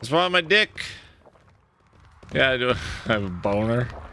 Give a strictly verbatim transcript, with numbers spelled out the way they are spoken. It's on my dick. Yeah, I do. I have a boner.